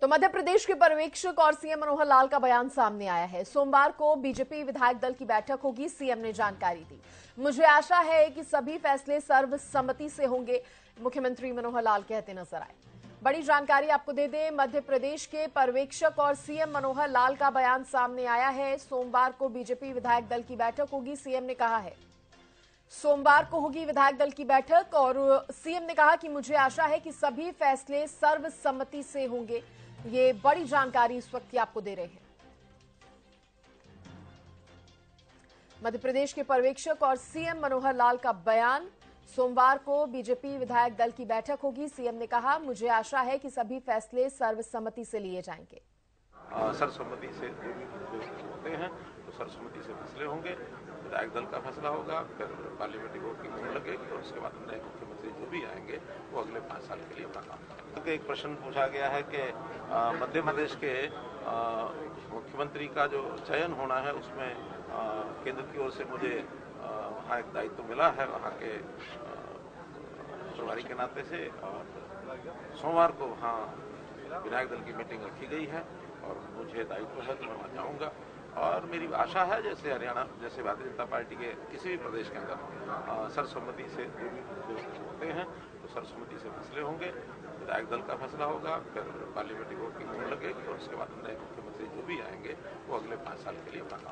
तो मध्य प्रदेश के पर्यवेक्षक और सीएम मनोहर लाल का बयान सामने आया है। सोमवार को बीजेपी विधायक दल की बैठक होगी, सीएम ने जानकारी दी। मुझे आशा है कि सभी फैसले सर्वसम्मति से होंगे, मुख्यमंत्री मनोहर लाल कहते नजर आए। बड़ी जानकारी आपको दे दें, मध्य प्रदेश के पर्यवेक्षक और सीएम मनोहर लाल का बयान सामने आया है। सोमवार को बीजेपी विधायक दल की बैठक होगी, सीएम ने कहा है। सोमवार को होगी विधायक दल की बैठक और सीएम ने कहा कि मुझे आशा है कि सभी फैसले सर्वसम्मति से होंगे। ये बड़ी जानकारी इस वक्त की आपको दे रहे हैं। मध्य प्रदेश के पर्यवेक्षक और सीएम मनोहर लाल का बयान। सोमवार को बीजेपी विधायक दल की बैठक होगी, सीएम ने कहा मुझे आशा है कि सभी फैसले सर्वसम्मति से लिए जाएंगे। सर्वसम्मति से होते हैं तो सर्वसम्मति से फैसले होंगे, विधायक दल का फैसला होगा, फिर पार्लियामेंट्री बोर्ड की मीटिंग लगेगी और उसके बाद नए मुख्यमंत्री जो भी आएंगे वो अगले 5 साल के लिए अपना काम करेंगे। एक प्रश्न पूछा गया है कि मध्य प्रदेश के मुख्यमंत्री का जो चयन होना है उसमें केंद्र की ओर से मुझे वहाँ एक दायित्व मिला है, वहाँ के प्रभारी के नाते से, और सोमवार को वहाँ विधायक दल की मीटिंग रखी गई है और मुझे दायित्व है कि मैं वहाँ जाऊँगा। और मेरी आशा है जैसे हरियाणा जैसे भारतीय जनता पार्टी के किसी भी प्रदेश के अंदर सर्वसम्मति से होते हैं तो सर्वसम्मति से फैसले होंगे, विधायक दल का फैसला होगा, फिर पार्लियामेंट्री बोर्ड की मीटिंग लगेगी और उसके बाद नए मुख्यमंत्री जो भी आएंगे वो अगले 5 साल के लिए अपना